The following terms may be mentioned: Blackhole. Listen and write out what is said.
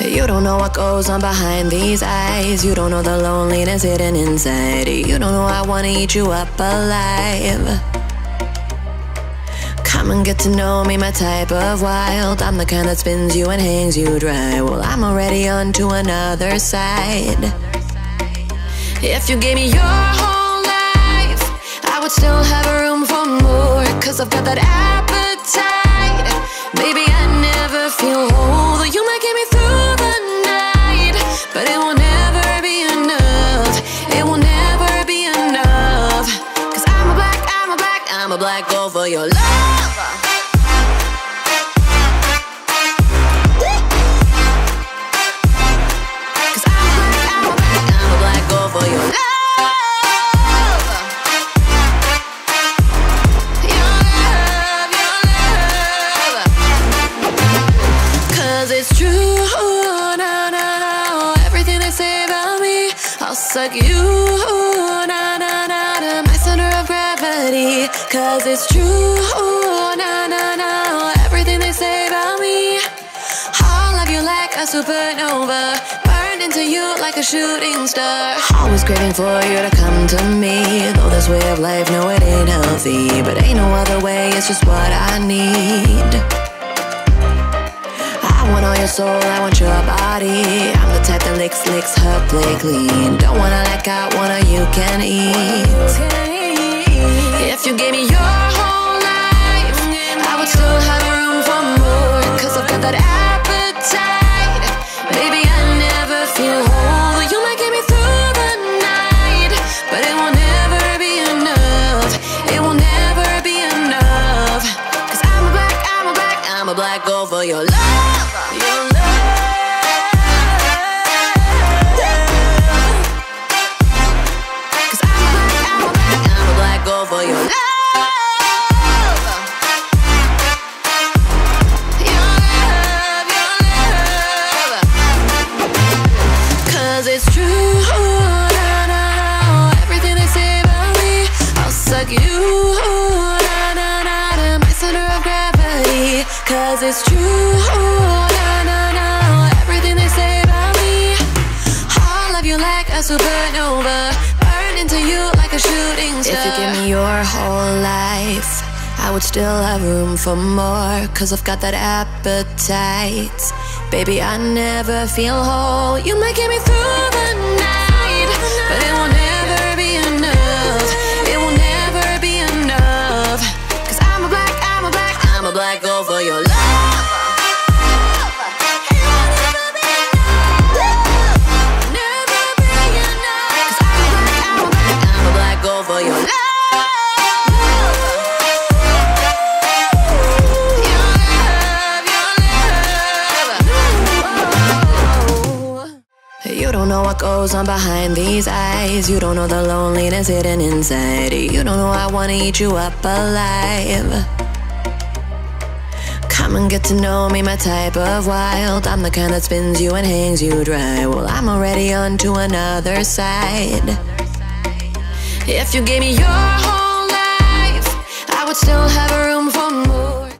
You don't know what goes on behind these eyes. You don't know the loneliness hidden inside. You don't know I wanna eat you up alive. Come and get to know me, my type of wild. I'm the kind that spins you and hangs you dry. Well, I'm already on to another side. If you gave me your whole life, I would still have room for more. Cause I've got that appetite. Baby, I never feel whole. You might get me through the night, but it won't ever be enough. It will never be enough. Cause I'm a black hole for your love. Suck you, na-na-na, my center of gravity. Cause it's true, na-na-na, everything they say about me. All of you like a supernova, burned into you like a shooting star. Always craving for you to come to me. Though this way of life, no, it ain't healthy. But ain't no other way, it's just what I need. I want all your soul, I want your body. I'm the type that licks her play clean. Don't wanna let go, wanna you can eat. If you gave me your whole life, I would still have room for more. Cause I've got that appetite. Baby, I never feel whole. You might get me through the night, but it will never be enough. It will never be enough. Cause I'm a black hole for your love. Cause it's true, no, everything they say about me. All of you like a supernova, burned into you like a shooting star. If you give me your whole life, I would still have room for more. Cause I've got that appetite. Baby, I never feel whole. You might get me through the night, but it won't ever be enough. It will never be enough. Cause I'm a black hole for your love. You don't know what goes on behind these eyes. You don't know the loneliness hidden inside. You don't know I wanna eat you up alive. Come and get to know me, my type of wild. I'm the kind that spins you and hangs you dry. Well, I'm already on to another side. If you gave me your whole life, I would still have room for more.